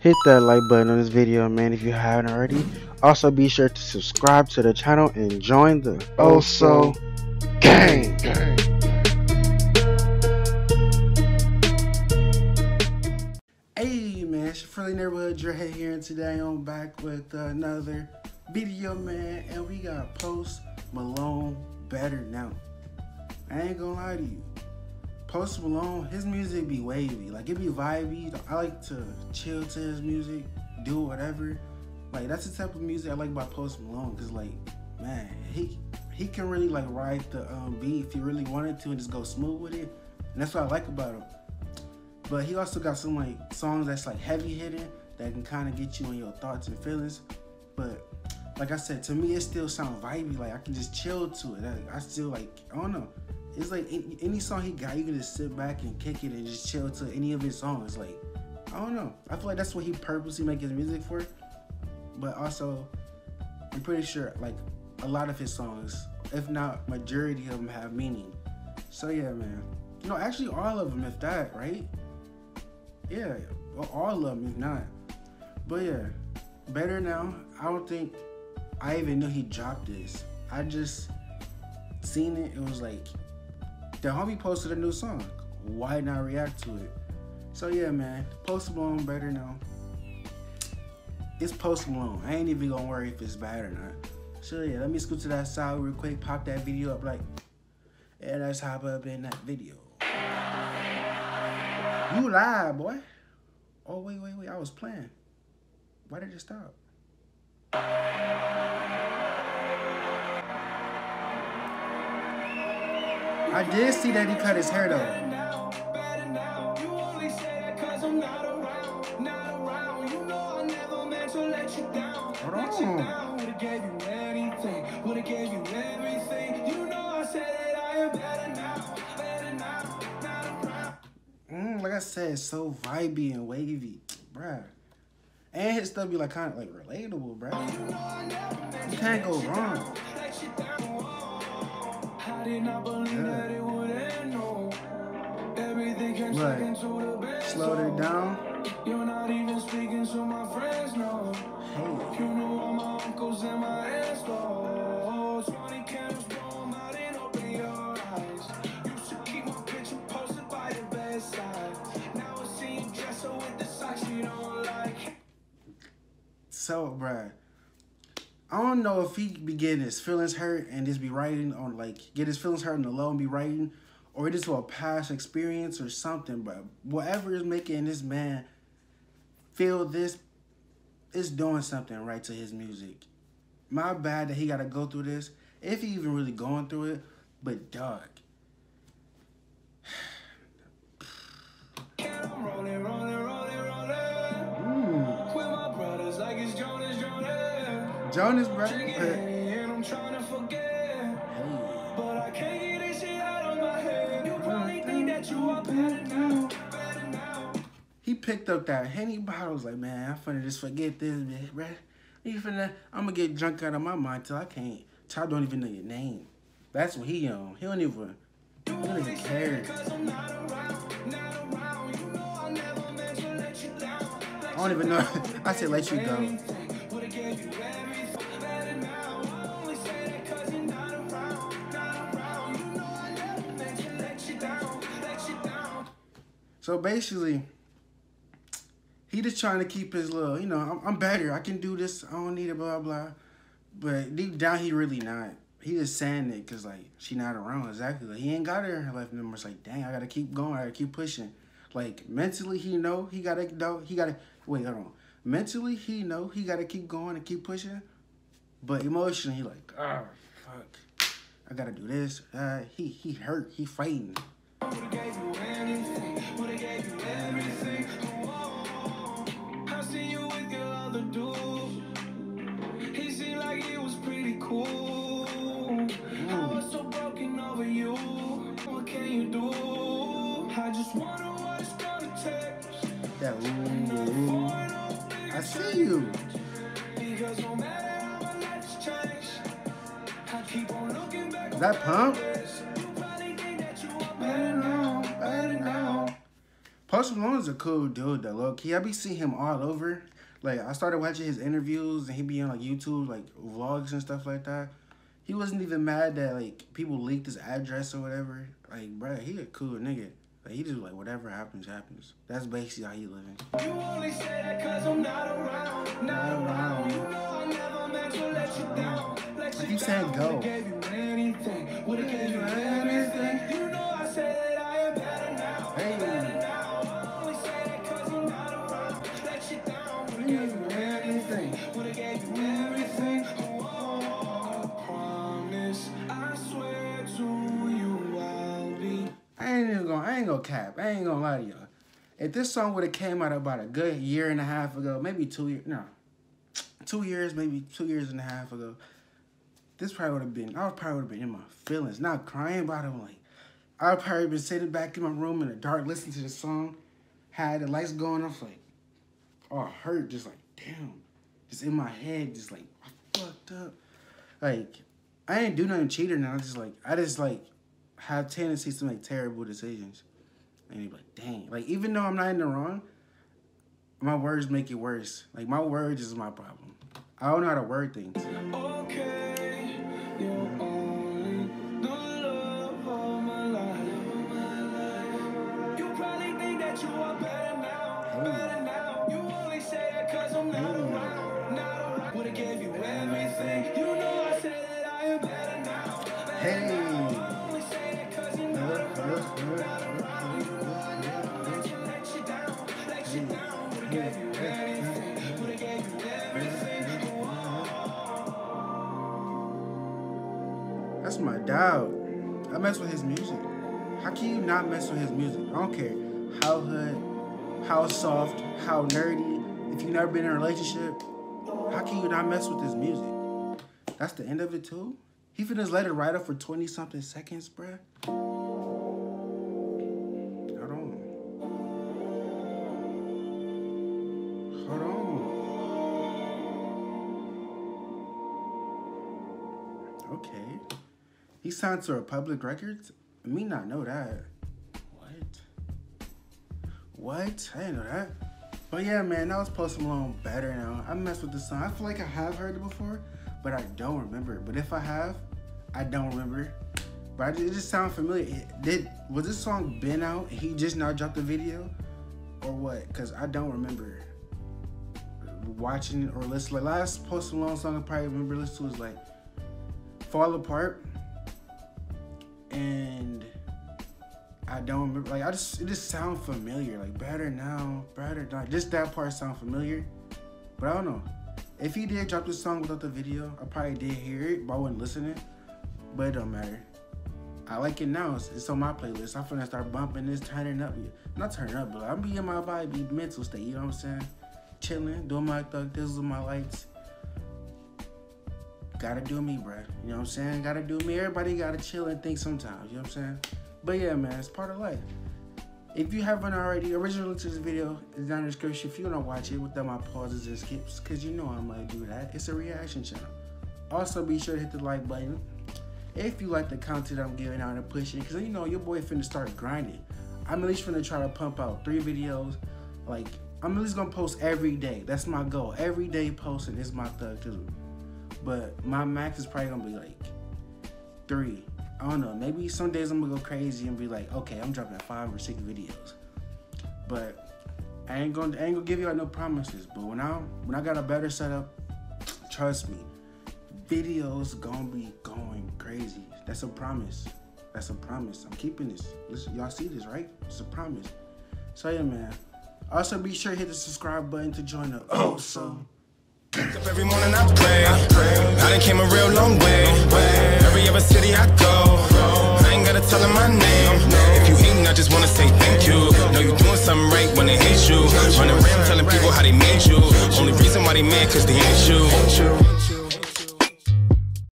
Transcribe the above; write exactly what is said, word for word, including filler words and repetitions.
Hit that like button on this video, man, if you haven't already. Also, be sure to subscribe to the channel and join the Oso Gang. Hey, man, it's your friendly neighborhood Dre here, and today I'm back with another video, man, and we got Post Malone, Better Now. I ain't gonna lie to you. Post Malone, his music be wavy, like it be vibey. I like to chill to his music, do whatever. Like that's the type of music I like by Post Malone, cause like, man, he he can really like ride the um, beat if he really wanted to and just go smooth with it. And that's what I like about him. But he also got some like songs that's like heavy hitting that can kind of get you in your thoughts and feelings. But like I said, to me it still sounds vibey. Like I can just chill to it. Like, I still like, I don't know. It's like any song he got, you can just sit back and kick it and just chill to any of his songs. Like, I don't know. I feel like that's what he purposely make his music for. But also, I'm pretty sure like a lot of his songs, if not majority of them, have meaning. So yeah, man. You know, actually all of them, if that, right? Yeah, well, all of them, if not. But yeah, Better Now. I don't think I even knew he dropped this. I just seen it. It was like, the homie posted a new song. Why not react to it? So yeah, man. Post Malone, Better Now. It's Post Malone. I ain't even gonna worry if it's bad or not. So yeah, let me scoot to that side real quick. Pop that video up like, and yeah, let's hop up in that video. You lie, boy. Oh wait, wait, wait. I was playing. Why did it stop? I did see that he cut his hair though. Hold on. Would have gave you anything. Would have gave you everything. You know I said that I am better now. Better now. Mmm, like I said, it's so vibey and wavy, bruh. And his stuff be like kind of like relatable, bruh. You can't go wrong. I did not believe yeah. that it would end, no. Everything came stuck into the bed. Slowed it down. You're not even speaking to my friends, no. Hey. You know all my uncles and my aunts, though. twenty candles blown out and open your eyes. Used to keep my picture posted by the bedside. Now I see you dress up with the socks you don't like. So, bruh. I don't know if he be getting his feelings hurt and just be writing on like, get his feelings hurt on the low and be writing, or just a past experience or something, but whatever is making this man feel this, it's doing something right to his music. My bad that he gotta go through this, if he even really going through it, but dog. Jonas, bro. And I'm trying to forget, but I can't get this shit out of my head. You probably think that you are better now, better now. He picked up that Henny bottle. I was like, man, I'm finna just forget this, man, bro. You finna, I'm gonna get drunk out of my mind till I can't. Till I don't even know your name. That's what he on. He don't even, he don't even care. I don't even know. I said let you go. So basically, he just trying to keep his little, you know, I'm, I'm better. I can do this. I don't need it, blah, blah. But deep down, he really not. He just saying it because, like, she not around. Exactly. Like, he ain't got her in her life anymore. It's like, dang, I got to keep going. I got to keep pushing. Like, mentally, he know he got to, no, he got to, wait, hold on. Mentally, he know he got to keep going and keep pushing. But emotionally, he like, oh, fuck. I got to do this. Uh, he, he hurt. He fighting. That ooh, I see you. Is that pump? Post Malone is a cool dude, though, low-key. I be seeing him all over. Like, I started watching his interviews, and he be on, like, YouTube, like, vlogs and stuff like that. He wasn't even mad that, like, people leaked his address or whatever. Like, bro, he a cool nigga. Like, he just, like, whatever happens, happens. That's basically how he living. You only say that 'cause I'm not around, not around. You know I never meant to let you down. Let you down. I keep saying go. Would've gave you anything. Would've gave you anything. You know I said that I am better now. Hey, better now. I ain't gonna cap. I ain't gonna lie to y'all. If this song would have came out about a good year and a half ago, maybe two years, no, two years, maybe two years and a half ago, this probably would have been, I probably would have been in my feelings, not crying about it. Like, I would probably been sitting back in my room in the dark, listening to the song, had the lights going off, like, all hurt, just like, damn, just in my head, just like, I fucked up. Like, I ain't do nothing cheating now. I just like, I just like. have tendencies to make terrible decisions. And you'd be like, dang. Like, even though I'm not in the wrong, my words make it worse. Like, my words is my problem. I don't know how to word things. Okay, you're only the love of my life. You probably think that you are better now, better now. You only say that 'cause I'm not around, not around. Would've gave you everything. You know I said that I am better now. Hey. That's my dog. I mess with his music. How can you not mess with his music? I don't care how hood, how soft, how nerdy. If you've never been in a relationship, how can you not mess with his music? That's the end of it too? He finna let it ride up for twenty something seconds, bruh. Hold on. Hold on. Okay. He signed to Republic Records? I mean, not know that. What? What? I didn't know that. But yeah, man, that was Post Malone, Better Now. I messed with this song. I feel like I have heard it before, but I don't remember it. But if I have, I don't remember. But I just, it just sounds familiar. It, did was this song been out? He just now dropped the video, or what? Cause I don't remember watching or listening. Like, last Post Malone song I probably remember listening to was like Fall Apart. And I don't remember, like, I just, it just sounds familiar, like, Better Now, Better Now, just that part sounds familiar, but I don't know. If he did drop this song without the video, I probably did hear it, but I wasn't listening, but it don't matter. I like it now, it's, it's on my playlist. I'm finna start bumping this, turning up, not turning up, but I'm be in my body, mental state, you know what I'm saying? Chilling, doing my thug, this is my lights. Gotta do me, bruh. You know what I'm saying? Gotta do me. Everybody gotta chill and think sometimes. You know what I'm saying? But yeah, man, it's part of life. If you haven't already, original link to this video is down in the description. If you wanna watch it without my pauses and skips, cause you know I'm gonna do that. It's a reaction channel. Also, be sure to hit the like button if you like the content I'm giving out and pushing, cause you know your boy finna start grinding. I'm at least finna try to pump out three videos. Like, I'm at least gonna post every day. That's my goal. Every day posting is my thug too. But my max is probably gonna be like three. I don't know. Maybe some days I'm gonna go crazy and be like, okay, I'm dropping five or six videos. But I ain't gonna I ain't gonna give y'all no promises. But when I when I got a better setup, trust me, videos gonna be going crazy. That's a promise. That's a promise. I'm keeping this. Listen, y'all see this, right? It's a promise. So yeah, man. Also, be sure to hit the subscribe button to join the Oso. Every morning I pray, I done came a real long way. Every other city I go, I ain't gotta tell them my name. If you hating, I just wanna say thank you. Know you doing something right when they hate you. Running around telling people how they made you. Only reason why they mad, cause they ain't you.